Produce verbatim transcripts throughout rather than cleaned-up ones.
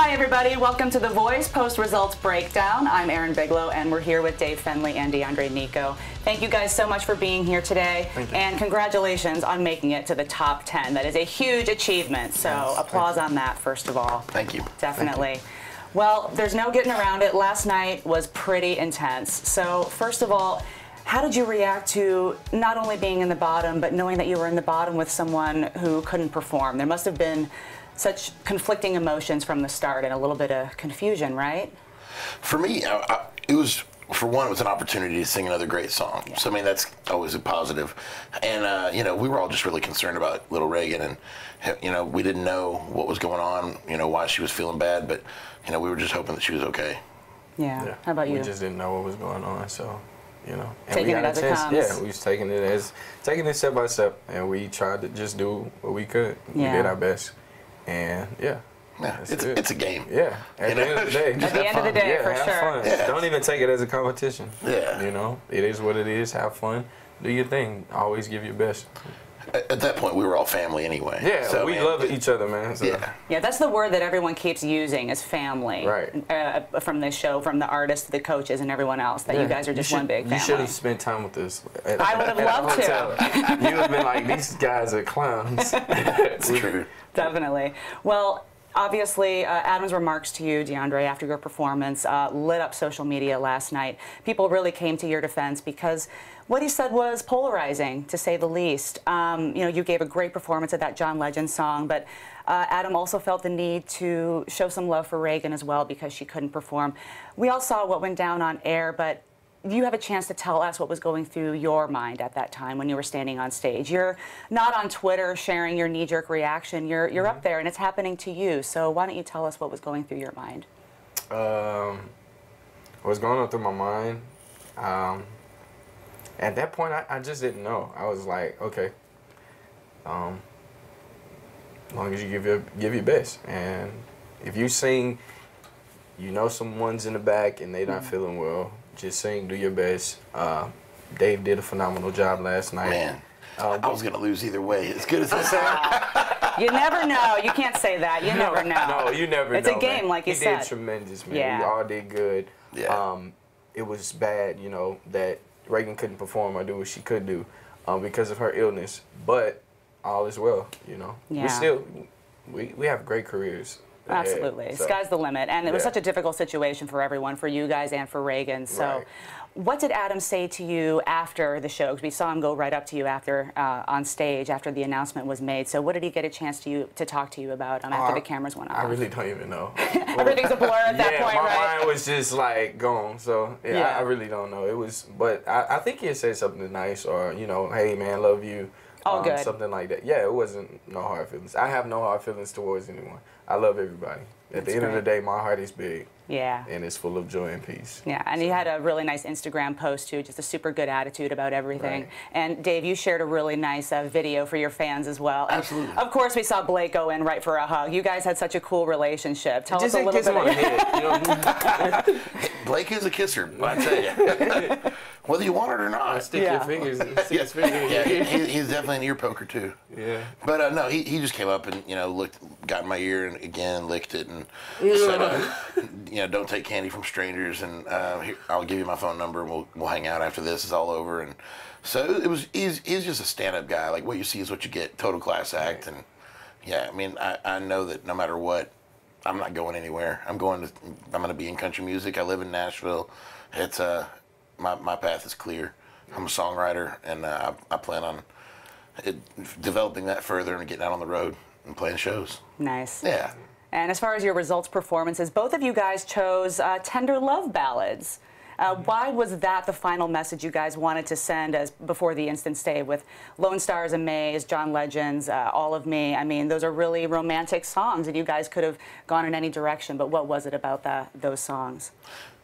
Hi everybody, welcome to The Voice Post-Results Breakdown. I'm Erin Bigelow and we're here with Dave Fenley and DeAndre Nico. Thank you guys so much for being here today. Thank you. And congratulations on making it to the top ten. That is a huge achievement, so yes, applause on that first of all. Thank you. Definitely. Thank you. Well, there's no getting around it. Last night was pretty intense. So first of all, how did you react to not only being in the bottom, but knowing that you were in the bottom with someone who couldn't perform? There must have been such conflicting emotions from the start and a little bit of confusion, right? For me, I, I, it was, for one, it was an opportunity to sing another great song. Yeah. So, I mean, that's always a positive. And, uh, you know, we were all just really concerned about little Reagan. And, you know, we didn't know what was going on, you know, why she was feeling bad. But, you know, we were just hoping that she was okay. Yeah. yeah. How about you? We just didn't know what was going on, so... You know, and taking we it as it comes. Yeah, we was taking it as taking it step by step, and we tried to just do what we could. Yeah. We did our best, and yeah, yeah it's good. It's a game. Yeah, at you the know? end of the day, at the end fun. of the day, yeah, for have sure. Fun. Yeah. Don't even take it as a competition. Yeah, you know, it is what it is. Have fun, do your thing, always give your best. At that point, we were all family anyway. Yeah, so, we man, love each other, man. So. Yeah. yeah, that's the word that everyone keeps using is family. Right. Uh, from this show, from the artists, the coaches, and everyone else, that yeah. you guys are just should, one big family. You should have spent time with us. At, I would have loved to. You would have been like, these guys are clowns. It's true. Definitely. Well, obviously, uh, Adam's remarks to you, DeAndre, after your performance uh, lit up social media last night. People really came to your defense because what he said was polarizing, to say the least. Um, you know, you gave a great performance at that John Legend song, but uh, Adam also felt the need to show some love for Reagan as well because she couldn't perform. We all saw what went down on air, but you have a chance to tell us what was going through your mind at that time when you were standing on stage. You're not on Twitter sharing your knee-jerk reaction. You're, you're mm-hmm. up there, and it's happening to you. So why don't you tell us what was going through your mind? Um, what's going on through my mind? Um, At that point, I, I just didn't know. I was like, okay, um, as long as you give your give your best, and if you sing, you know someone's in the back and they're not mm-hmm. feeling well, just sing, do your best. Uh, Dave did a phenomenal job last night. Man, uh, I was gonna lose either way. As good as I sounded. You never know. You can't say that. You never know. No, you never. It's know, a game, man. Like you he said. He did tremendous, man. Yeah. We all did good. Yeah. Um, it was bad, you know that. Reagan couldn't perform or do what she could do um, because of her illness, but all is well, you know. Yeah. We still, we, we have great careers. Absolutely. Ahead, so. Sky's the limit. And it yeah. was such a difficult situation for everyone, for you guys and for Reagan. So right. what did Adam say to you after the show? Because we saw him go right up to you after uh, on stage after the announcement was made. So what did he get a chance to you to talk to you about um, after uh, the cameras went off? I really don't even know. Everything's a blur at that yeah, point, my right? my mind was just like gone. So yeah, yeah. I, I really don't know. It was, but I, I think he said something nice or, you know, hey man, love you. Oh, um, good. Something like that. Yeah, it wasn't no hard feelings. I have no hard feelings towards anyone. I love everybody. At That's the end great. of the day, my heart is big. Yeah. And it's full of joy and peace. Yeah, and so. He had a really nice Instagram post, too, just a super good attitude about everything. Right. And, Dave, you shared a really nice uh, video for your fans as well. And absolutely. Of course, we saw Blake go in right for a hug. You guys had such a cool relationship. Tell just us a little bit about it. You know? Blake is a kisser, I tell you. Whether you want it or not. Or stick yeah. your fingers. Stick yeah. his fingers. Yeah, he, he's definitely an ear poker, too. Yeah. But, uh, no, he, he just came up and, you know, looked, got in my ear and, again, licked it and yeah. said, uh, you know, don't take candy from strangers, and uh, here, I'll give you my phone number, and we'll, we'll hang out after this is all over. And so it was, he's, he's just a stand-up guy. Like, what you see is what you get, total class act. And, yeah, I mean, I, I know that no matter what, I'm not going anywhere. I'm going to, I'm going to be in country music. I live in Nashville. It's, uh... My, my path is clear. I'm a songwriter, and uh, I, I plan on it, developing that further and getting out on the road and playing shows. Nice. Yeah. And as far as your results performances, both of you guys chose uh, tender love ballads. Uh, why was that the final message you guys wanted to send as before the instant stay with Lone Star's Amaze, John Legend's, uh, All of Me? I mean, those are really romantic songs, and you guys could have gone in any direction, but what was it about that, those songs?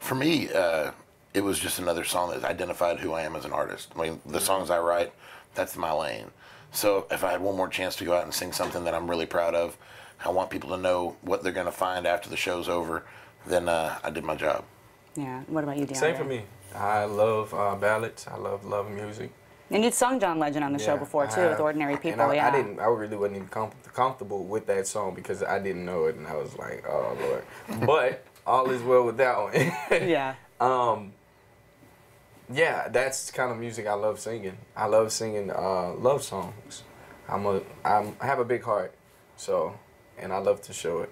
For me, uh, it was just another song that identified who I am as an artist. I mean, the songs I write, that's my lane. So if I had one more chance to go out and sing something that I'm really proud of, I want people to know what they're going to find after the show's over, then uh, I did my job. Yeah. What about you, DeAndre? Same for me. I love uh, ballads. I love love music. And you'd sung John Legend on the yeah, show before, too, I, with Ordinary People. I, yeah. I didn't, I really wasn't even com comfortable with that song because I didn't know it, and I was like, oh, Lord. But all is well with that one. Yeah. Um, yeah, that's the kind of music I love singing. I love singing uh, love songs. I'm a, I'm, I have a big heart, so, and I love to show it.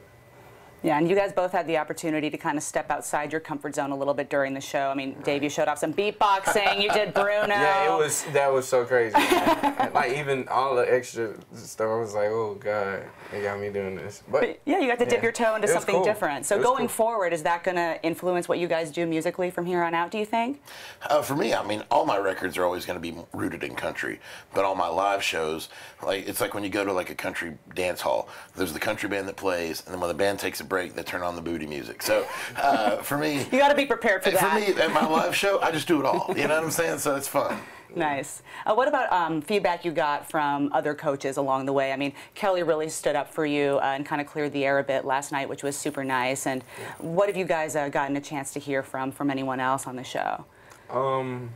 Yeah, and you guys both had the opportunity to kind of step outside your comfort zone a little bit during the show. I mean, right. Dave, you showed off some beatboxing. You did Bruno. Yeah, it was, that was so crazy. Like, even all the extra stuff, I was like, oh, God, they got me doing this. But, but yeah, you got to dip yeah. your toe into something cool. different. So going cool. forward, is that going to influence what you guys do musically from here on out, do you think? Uh, for me, I mean, all my records are always going to be rooted in country. But all my live shows, like, it's like when you go to, like, a country dance hall. There's the country band that plays, and then when the band takes a break, they turn on the booty music. So uh, for me, you got to be prepared for that. For me, at my live show, I just do it all. You know what I'm saying? So it's fun. Nice. Uh, what about um, feedback you got from other coaches along the way? I mean, Kelly really stood up for you uh, and kind of cleared the air a bit last night, which was super nice. And yeah. what have you guys uh, gotten a chance to hear from from anyone else on the show? Um,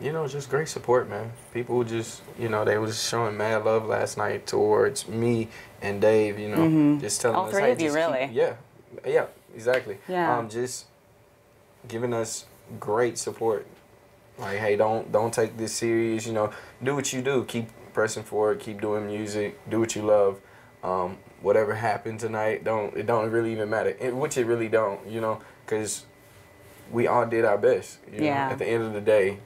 you know, just great support, man. People just, you know, they was showing mad love last night towards me and Dave, you know, mm-hmm. just telling all us. All three hey, of you, really? Keep, yeah, yeah, exactly. Yeah. Um, just giving us great support. Like, hey, don't don't take this serious, you know. Do what you do. Keep pressing forward. Keep doing music. Do what you love. Um, whatever happened tonight, don't it don't really even matter. It, which it really don't, you know, because we all did our best. You yeah. know, at the end of the day.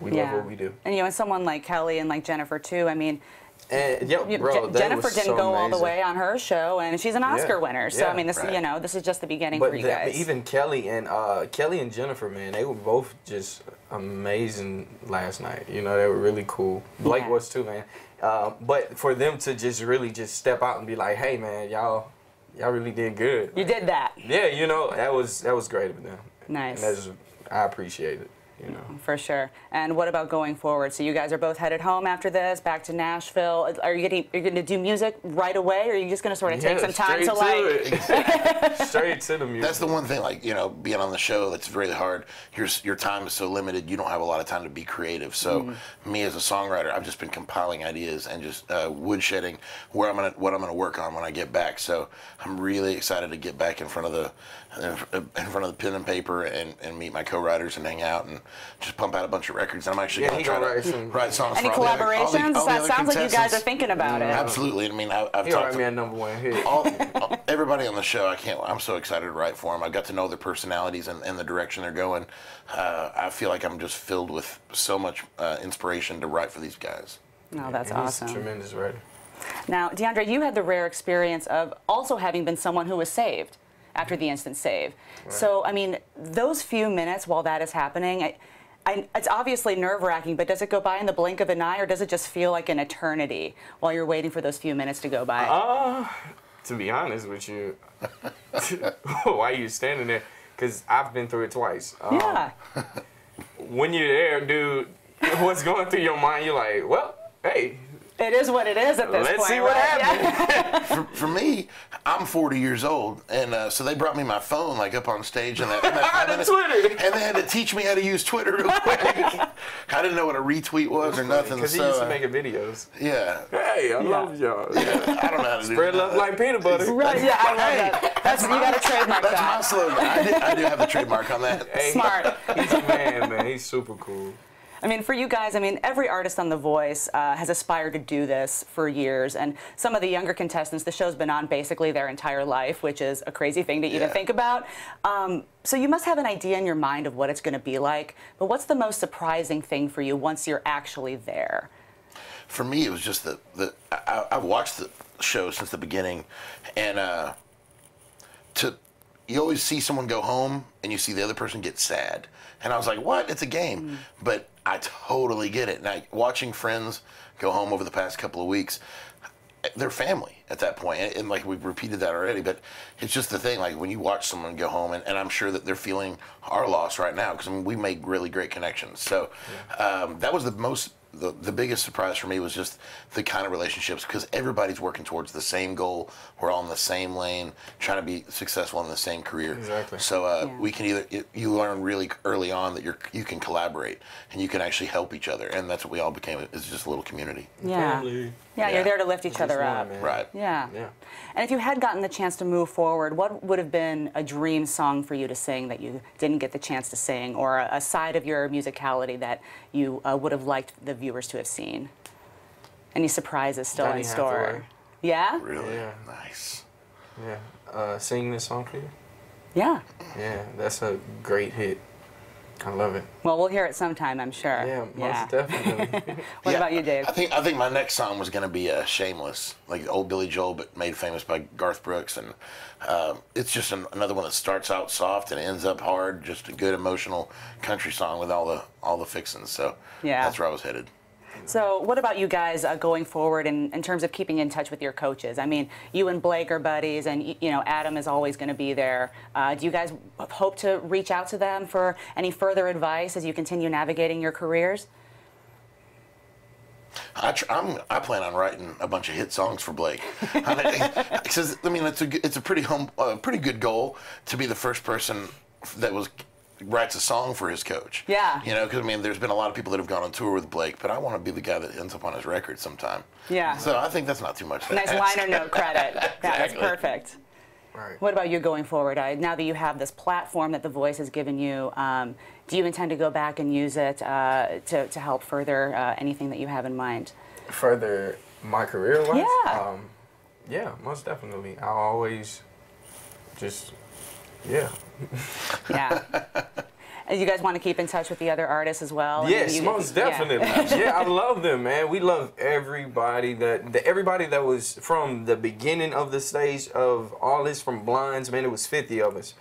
We yeah. love what we do. And, you know, and someone like Kelly and like Jennifer, too, I mean, and, yo, bro, J Jennifer didn't so go amazing. all the way on her show, and she's an Oscar yeah. winner. So, yeah, I mean, this right. you know, this is just the beginning but for you the, guys. Even Kelly and uh, Kelly and Jennifer, man, they were both just amazing last night. You know, they were really cool. Blake yeah. was, too, man. Uh, but for them to just really just step out and be like, hey, man, y'all y'all really did good. You like, did that. Yeah, you know, that was, that was great of them. Nice. And that's, I appreciate it. You know. For sure. And what about going forward? So you guys are both headed home after this, back to Nashville. Are you getting, are you going to do music right away, or are you just going to sort of yeah, take some time to, to like... It. Straight to the music. That's the one thing, like, you know, being on the show, that's really hard. Your, your time is so limited, you don't have a lot of time to be creative. So mm-hmm. me as a songwriter, I've just been compiling ideas and just uh, woodshedding where I'm gonna, what I'm going to work on when I get back. So I'm really excited to get back in front of the, in front of the pen and paper and, and meet my co-writers and hang out and just pump out a bunch of records. And I'm actually yeah, going to try to some, write songs any for all collaborations? The other, all the, all that the sounds like you guys are thinking about mm, it. Absolutely. I mean, I, I've He'll talked to me at number one hit. All, all, everybody on the show. I can't. I'm so excited to write for them. I got to know their personalities and, and the direction they're going. Uh, I feel like I'm just filled with so much uh, inspiration to write for these guys. No, that's and awesome. He's a tremendous writer. Now, DeAndre, you had the rare experience of also having been someone who was saved after the instant save. Right. So, I mean, those few minutes while that is happening, I, I, it's obviously nerve-wracking, but does it go by in the blink of an eye, or does it just feel like an eternity while you're waiting for those few minutes to go by? Uh, to be honest with you, why are you standing there? Because I've been through it twice. Um, yeah. When you're there, dude, what's going through your mind, you're like, well, hey. It is what it is at this Let's point. Let's see what right? happens. Yeah. for, for me, I'm forty years old, and uh, so they brought me my phone, like, up on stage, and that, and that minutes, Twitter, and they had to teach me how to use Twitter real quick. I didn't know what a retweet was or nothing. Because so, he used to make videos. Yeah. Hey, I yeah. love y'all. Yeah, I don't know how to do Spread love like peanut butter. Right? Yeah, I love hey, that. That's, that's my, you got to trademark that's that. That's my slogan. I, did, I do have a trademark on that. Hey, smart. He's a man, man. He's super cool. I mean, for you guys, I mean, every artist on The Voice uh, has aspired to do this for years. And some of the younger contestants, the show's been on basically their entire life, which is a crazy thing to yeah. even think about. Um, so you must have an idea in your mind of what it's going to be like. But what's the most surprising thing for you once you're actually there? For me, it was just the, the I, I've watched the show since the beginning. And uh, to... you always see someone go home and you see the other person get sad. And I was like, what? It's a game. Mm. But I totally get it. And I, watching friends go home over the past couple of weeks, they're family at that point. And, and like we've repeated that already, but it's just the thing, like when you watch someone go home, and, and I'm sure that they're feeling our loss right now, because I mean, we made really great connections. So yeah. um, that was the most the, the biggest surprise for me was just the kind of relationships, because everybody's working towards the same goal. We're all in the same lane, trying to be successful in the same career. Exactly. So uh, yeah. we can either, you learn really early on that you're, you can collaborate and you can actually help each other. And that's what we all became, is just a little community. Yeah. Totally. Yeah, yeah, you're there to lift each it's other up. Man. Right. Yeah. yeah. And if you had gotten the chance to move forward, what would have been a dream song for you to sing that you didn't get the chance to sing, or a, a side of your musicality that you uh, would have liked the viewers to have seen? Any surprises still Johnny in store? Hathaway. Yeah? Really? Yeah. Nice. Yeah. Uh, singing this song for you? Yeah. Yeah, that's a great hit. I love it. Well, we'll hear it sometime, I'm sure. Yeah, most yeah. definitely. What yeah, about you, Dave? I think I think my next song was going to be uh, "Shameless," like old Billy Joel, but made famous by Garth Brooks, and uh, it's just an, another one that starts out soft and ends up hard. Just a good emotional country song with all the all the fixings. So yeah, that's where I was headed. So what about you guys uh, going forward in, in terms of keeping in touch with your coaches? I mean, you and Blake are buddies, and you know Adam is always going to be there. Uh, do you guys hope to reach out to them for any further advice as you continue navigating your careers? I, tr I'm, I plan on writing a bunch of hit songs for Blake. I mean, I mean it's a, it's a pretty, home, uh, pretty good goal to be the first person that was... writes a song for his coach. Yeah. You know, because I mean, there's been a lot of people that have gone on tour with Blake, but I want to be the guy that ends up on his record sometime. Yeah. So I think that's not too much. Nice ask. Liner note credit. Exactly. Yeah, that's perfect. Right. What about you going forward? I, now that you have this platform that The Voice has given you, um, do you intend to go back and use it uh, to, to help further uh, anything that you have in mind? Further my career wise? Yeah. Um, yeah, most definitely. I'll always just. Yeah. Yeah. And you guys want to keep in touch with the other artists as well? Yes, you, most definitely. Yeah. Yeah, I love them, man. We love everybody that the, everybody that was from the beginning of the stage of all this, from Blinds, man. It was fifty of us,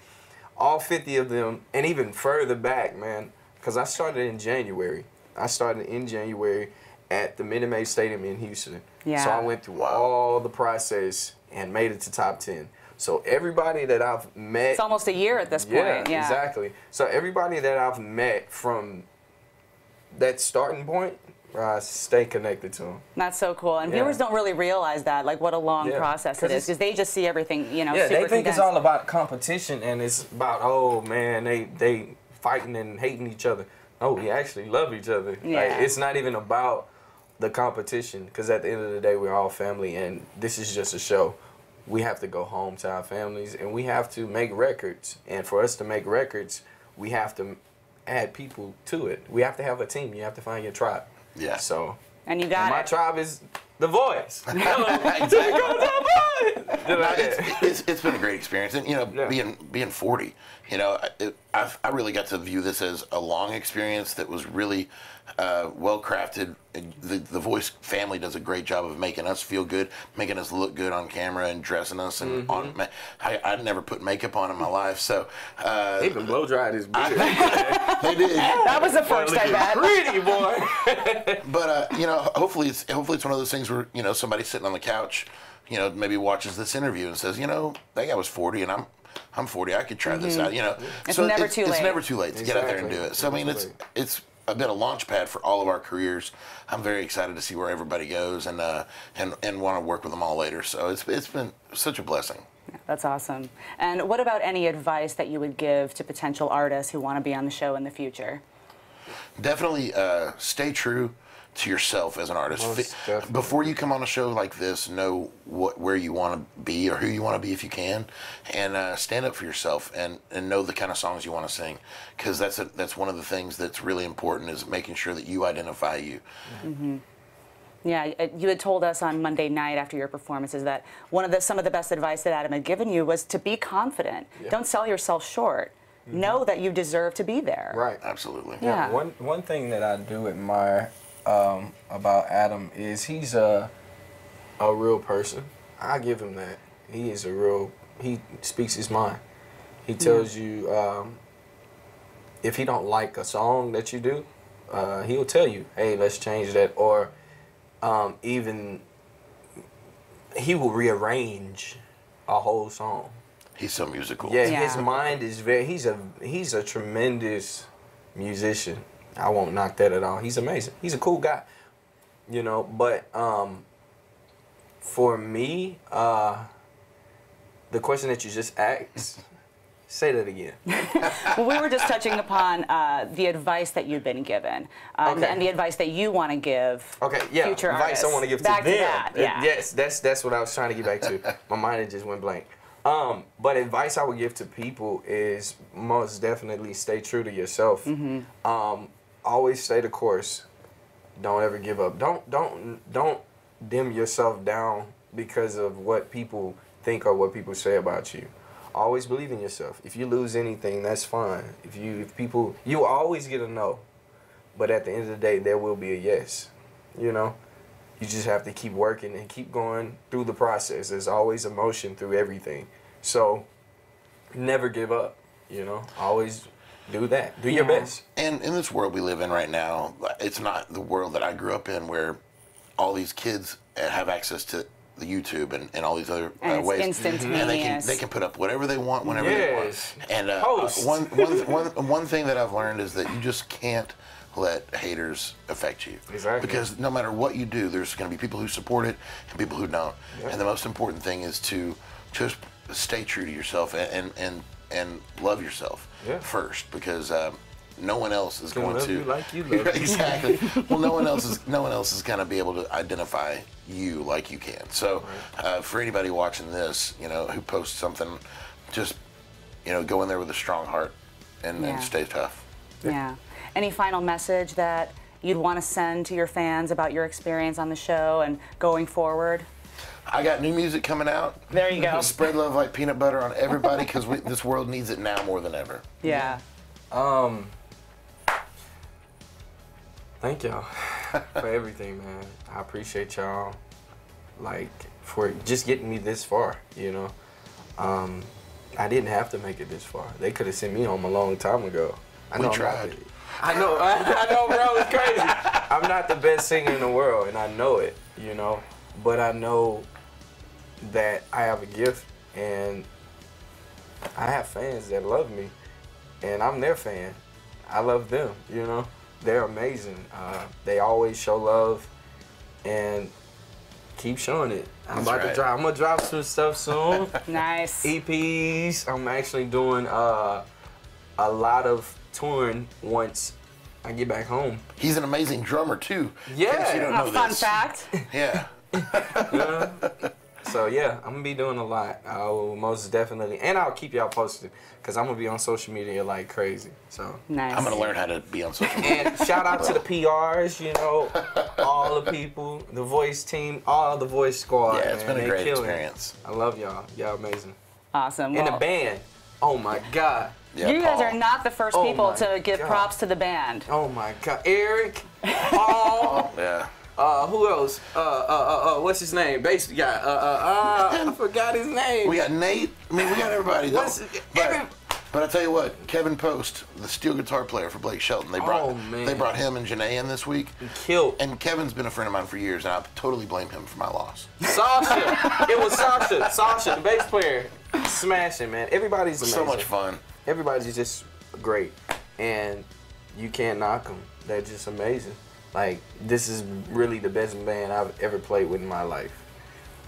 all fifty of them, and even further back, man. Because I started in January. I started in January at the Minute Maid Stadium in Houston. Yeah. So I went through all the process and made it to top ten. So everybody that I've met... It's almost a year at this point. Yeah, yeah, exactly. So everybody that I've met from that starting point, I stay connected to them. That's so cool. And yeah. viewers don't really realize that, like what a long yeah. process it is, because they just see everything, you know, yeah, super they think condensed. It's all about competition, and it's about, oh, man, they, they fighting and hating each other. No, we actually love each other. Yeah. Like, it's not even about the competition, because at the end of the day, we're all family, and this is just a show. We have to go home to our families, and we have to make records. And for us to make records, we have to add people to it. We have to have a team. You have to find your tribe. Yeah. So. And you got and my it. My tribe is The Voice. it's, it's been a great experience, and you know, yeah. being being forty, you know, it, I've, I really got to view this as a long experience that was really uh, well crafted. The, the Voice family does a great job of making us feel good, making us look good on camera, and dressing us. And mm-hmm. on, I, I never put makeup on in my life, so uh, they even blow dried his beard. I, they did. That was the first I had. Pretty boy. But uh, you know, hopefully, it's hopefully it's one of those things where you know somebody sitting on the couch, you know, maybe watches this interview and says, you know, that guy was forty, and I'm. I'm forty. I could try mm-hmm. this out. You know, it's so never it's, too late. It's never too late to exactly. get out there and do it. So I mean, it's it's been a launch pad for all of our careers. I'm very excited to see where everybody goes, and uh, and and want to work with them all later. So it's it's been such a blessing. Yeah, that's awesome. And what about any advice that you would give to potential artists who want to be on the show in the future? Definitely uh, stay true to yourself as an artist. Before you come on a show like this, know what where you want to be or who you want to be if you can, and uh, stand up for yourself, and and know the kind of songs you want to sing, because that's a, that's one of the things that's really important, is making sure that you identify you. Mm-hmm. Yeah, you had told us on Monday night after your performances that one of the some of the best advice that Adam had given you was to be confident. Yeah. Don't sell yourself short. Mm-hmm. Know that you deserve to be there. Right. Absolutely. Yeah. yeah. One one thing that I do admire Um, about Adam is he's a a real person. I give him that. He is a real. He speaks his mind. He tells yeah. you um, if he don't like a song that you do, uh, he'll tell you, "Hey, let's change that." Or um, even he will rearrange a whole song. He's so musical. Yeah, yeah. His mind is very. He's a he's a tremendous musician. I won't knock that at all. He's amazing. He's a cool guy, you know. But um, for me, uh, the question that you just asked, say that again. Well, we were just touching upon uh, the advice that you've been given, um, okay. and the advice that you want to give. Okay, yeah, future advice artists. I want to give to back them. To that, yeah. Yes, that's that's what I was trying to get back to. My mind just went blank. Um, but advice I would give to people is most definitely stay true to yourself. Mm-hmm. Um, always stay the course. Don't ever give up. Don't don't don't dim yourself down because of what people think or what people say about you. Always believe in yourself. If you lose anything, that's fine. If you if people you always get a no, but at the end of the day, there will be a yes. You know. You just have to keep working and keep going through the process. There's always emotion through everything. So never give up, you know? Always do that. Do yeah. your best. And in this world we live in right now, it's not the world that I grew up in where all these kids have access to the YouTube and, and all these other and uh, ways. Instantaneous. And they can, they can put up whatever they want, whenever yes. they want. And uh, Post. Uh, one, one, one, one thing that I've learned is that you just can't let haters affect you. Exactly. Because no matter what you do, there's going to be people who support it and people who don't. Yeah. And the most important thing is to just stay true to yourself and and and love yourself yeah. first, because um, no one else is going to. You like you love exactly. Well, no one else is no one else is going to be able to identify you like you can. So, uh, for anybody watching this, you know, who posts something, just you know, go in there with a strong heart and, yeah. and stay tough. Yeah. yeah. Any final message that you'd want to send to your fans about your experience on the show and going forward? I got new music coming out. There you go. Spread love like peanut butter on everybody, because this world needs it now more than ever. Yeah. Um. Thank y'all for everything, man. I appreciate y'all, like, for just getting me this far, you know. Um, I didn't have to make it this far. They could have sent me home a long time ago. I we know tried. I know, I, I know, bro, it's crazy. I'm not the best singer in the world, and I know it, you know. But I know that I have a gift, and I have fans that love me, and I'm their fan. I love them, you know. They're amazing. Uh, they always show love, and keep showing it. I'm That's about right. to drop. I'm gonna drop some stuff soon. Nice E Ps. I'm actually doing uh, a lot of touring once I get back home. He's an amazing drummer too. Yeah. You don't know fun this. fact. Yeah. Yeah. So yeah, I'm gonna be doing a lot. I will most definitely, and I'll keep y'all posted because I'm gonna be on social media like crazy. So nice. I'm gonna learn how to be on social media. And shout out to the P Rs, you know, all the people, the Voice team, all the Voice squad. Yeah, it's man. been a They're great killing. experience. I love y'all. Y'all amazing. Awesome. And well, the band. Oh my God. Yeah, you Paul. guys are not the first oh people to give God. props to the band. Oh my God, Eric, Paul, yeah. Uh, who else? Uh, uh, uh, uh, what's his name? Bass guy. Uh, uh, uh, I forgot his name. We got Nate. I mean, we got everybody. What's, but, every... but I tell you what, Kevin Post, the steel guitar player for Blake Shelton, they brought oh, they brought him and Janae in this week. He killed. And Kevin's been a friend of mine for years, and I totally blame him for my loss. Sasha, it was Sasha. Sasha, the bass player, smashing, man. Everybody's amazing. So much fun. Everybody's just great, and you can't knock them. They're just amazing. Like, this is really the best band I've ever played with in my life,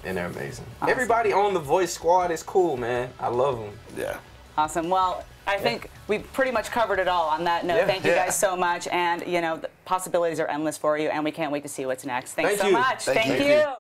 and they're amazing. Awesome. Everybody on the Voice squad is cool, man. I love them. Yeah. Awesome. Well, I yeah. think we pretty much covered it all on that note. Yeah. Thank you yeah. guys so much, and, you know, the possibilities are endless for you, and we can't wait to see what's next. Thanks Thank so you. much. Thank, Thank you. you.